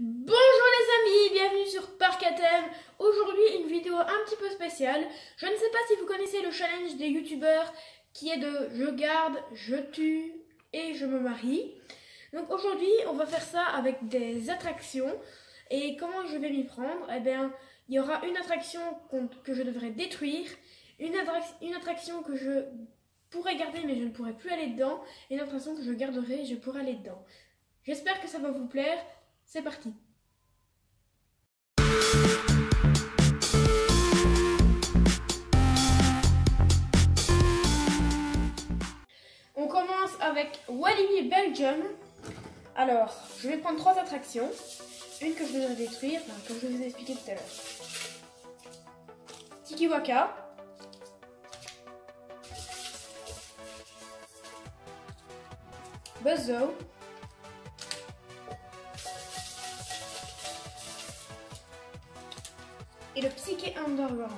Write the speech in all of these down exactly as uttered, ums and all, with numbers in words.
Bonjour les amis, bienvenue sur Parc à thème. Aujourd'hui une vidéo un petit peu spéciale. Je ne sais pas si vous connaissez le challenge des youtubeurs qui est de je garde, je tue et je me marie. Donc aujourd'hui on va faire ça avec des attractions. Et comment je vais m'y prendre? Eh bien il y aura une attraction que je devrais détruire, une, attra une attraction que je pourrais garder mais je ne pourrais plus aller dedans, et une attraction que je garderai et je pourrais aller dedans. J'espère que ça va vous plaire. C'est parti. On commence avec Walibi Belgium. Alors, je vais prendre trois attractions. Une que je devrais détruire, enfin, comme je vous ai expliqué tout à l'heure. Tikiwaka. Buzzo. Et le Psyché Underworld.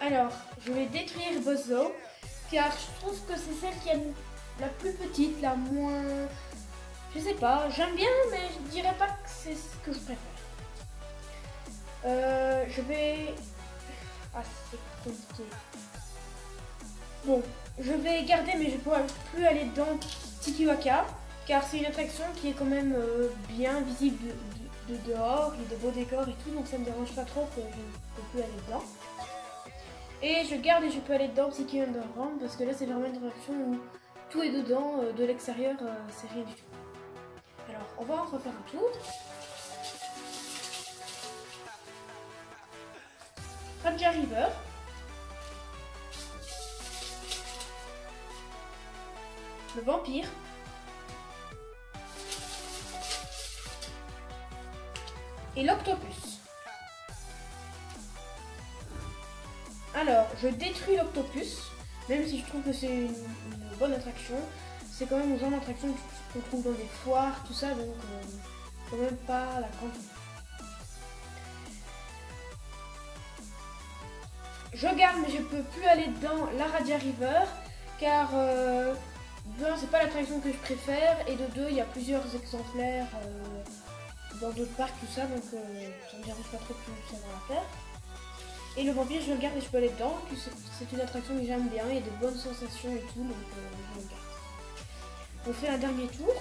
Alors, je vais détruire Buzzo, car je trouve que c'est celle qui est la plus petite, la moins... Je sais pas, j'aime bien, mais je dirais pas que c'est ce que je préfère. Euh, je vais... Ah, c'est compliqué. Bon, je vais garder, mais je ne pourrai plus aller dans Tikiwaka, car c'est une attraction qui est quand même euh, bien visible de, de... de dehors, il y a de beaux décors et tout, donc ça me dérange pas trop que je ne peux plus aller dedans. Et je garde et je peux aller dedans Psyché Underworld, parce que là c'est vraiment une attraction où tout est dedans, euh, de l'extérieur euh, c'est rien du tout. Alors on va en refaire un tour. Raptor River. Le vampire. Et l'octopus. Alors, je détruis l'octopus, même si je trouve que c'est une, une bonne attraction. C'est quand même un genre d'attraction qu'on trouve dans des foires, tout ça, donc euh, quand même pas la grande. Je garde, mais je peux plus aller dans la Radia River, car euh, d'un, c'est pas l'attraction que je préfère, et de deux, il y a plusieurs exemplaires. Euh, dans d'autres parcs, tout ça, donc euh, ça me dérange pas trop que ça va la faire. Et le vampire, je le garde et je peux aller dedans, c'est une attraction que j'aime bien, il y a de bonnes sensations et tout, donc euh, je le garde. On fait un dernier tour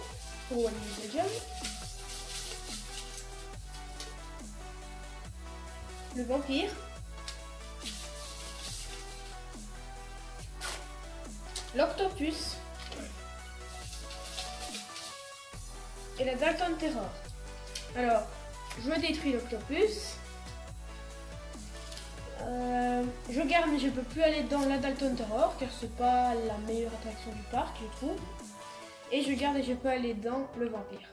pour Walibi Belgium. Le vampire. L'octopus. Et la Dalton Terror. Alors, je détruis l'octopus. Euh, je garde, mais je peux plus aller dans la Dalton Terror, car c'est pas la meilleure attraction du parc, je trouve. Et je garde et je peux aller dans le vampire.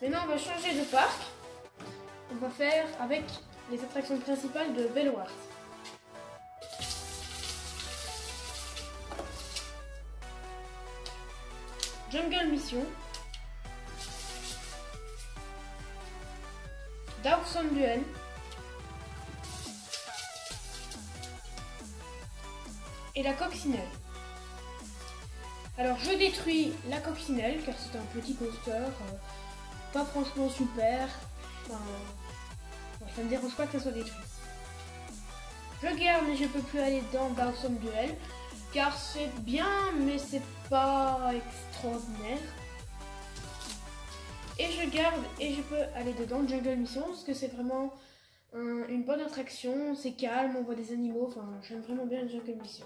Maintenant, on va changer de parc. On va faire avec les attractions principales de Bellewaerde. Jungle Mission. Dark Sound Duel. Et la coccinelle. Alors je détruis la coccinelle car c'est un petit coaster euh, pas franchement super. Enfin, bon, ça me dérange pas que ça soit détruit. Je garde mais je peux plus aller dans Dark Sound Duel. Car c'est bien, mais c'est pas extraordinaire. Et je garde et je peux aller dedans Jungle Mission parce que c'est vraiment un, une bonne attraction. C'est calme, on voit des animaux. Enfin, j'aime vraiment bien Jungle Mission.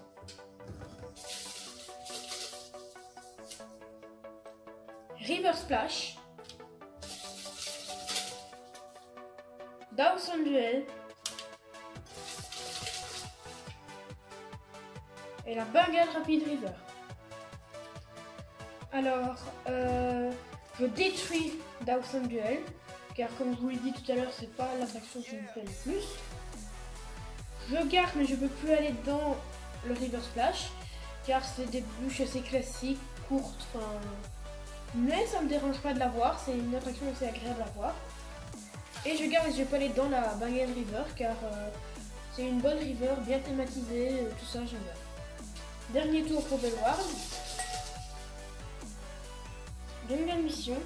River Splash. Dawson Duel. Et la Bengal Rapid River. Alors, euh, je détruis Dawson Duel, car comme je vous l'ai dit tout à l'heure, c'est pas l'attraction qui me plaît le plus. Je garde, mais je peux plus aller dans le River Splash, car c'est des bûches assez classiques, courtes, enfin... Mais ça me dérange pas de la voir, c'est une attraction assez agréable à voir. Et je garde, mais je peux aller dans la Bengal River, car euh, c'est une bonne river, bien thématisée, tout ça, j'aime bien. Dernier tour pour Bellewaerde. de nouvelles missions.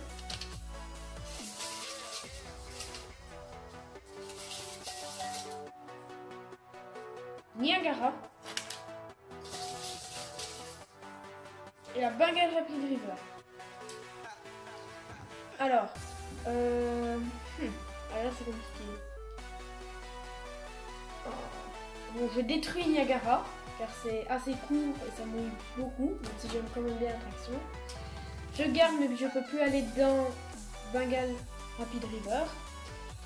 Niagara et la Bengal Rapid River. Alors, euh... Hmm. Ah là c'est compliqué. Oh. Bon, je détruis Niagara car c'est assez court et ça mouille beaucoup, même si j'aime quand même bien l'attraction. Je garde, mais je peux plus aller dans Bengal Rapid River.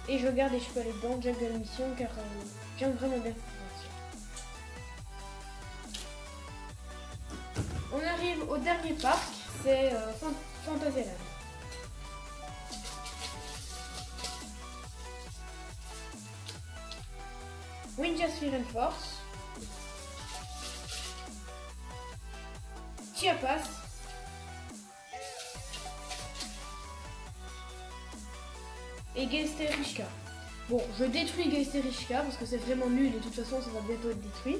Et je garde et je peux aller dans Jungle Mission car euh, j'aime vraiment bien. On arrive au dernier parc, c'est euh, Fantasyland. Winja's Fear and Force. Chiapas. Et Geister Rikscha. Bon, je détruis Geister Rikscha parce que c'est vraiment nul et de toute façon ça va bientôt être détruit.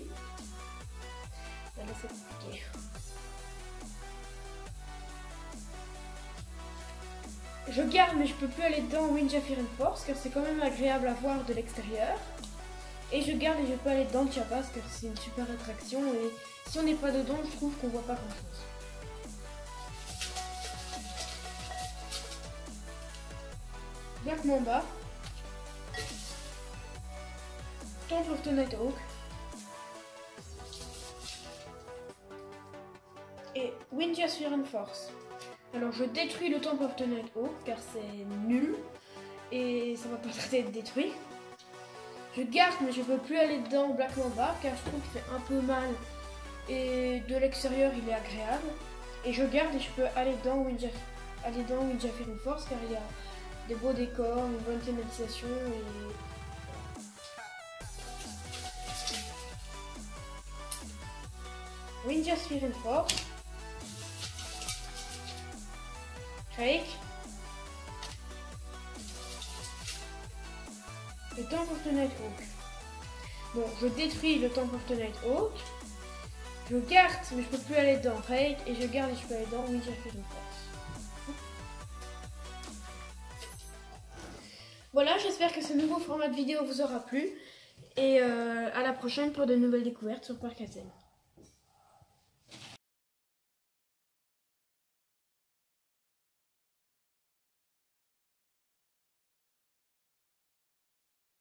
Ça va être compliqué. Je garde mais je peux plus aller dans Winja's Fear and Force car c'est quand même agréable à voir de l'extérieur. Et je garde et je peux aller dans le Chiapas car c'est une super attraction et si on n'est pas dedans je trouve qu'on voit pas grand chose. Black Mamba. Temple of the Night Hawk. Et Winja's Fear and Force. Alors je détruis le Temple of the Night Hawk car c'est nul et ça va pas tarder d'être détruit. Je garde mais je peux plus aller dedans Black Mamba car je trouve que c'est un peu mal et de l'extérieur il est agréable. Et je garde et je peux aller dans Winja's Fear and Force car il y a des beaux décors, une bonne thématisation et... Winja's Fear and Force. Drake. Le Temple of the Night Hawk. Bon, je détruis le Temple of the Night Hawk. Je garde, mais je peux plus aller dedans. Drake, et je garde et je peux aller dedans. Oui, j'ai fait une force. Voilà, j'espère que ce nouveau format de vidéo vous aura plu. Et euh, à la prochaine pour de nouvelles découvertes sur Parc Athènes.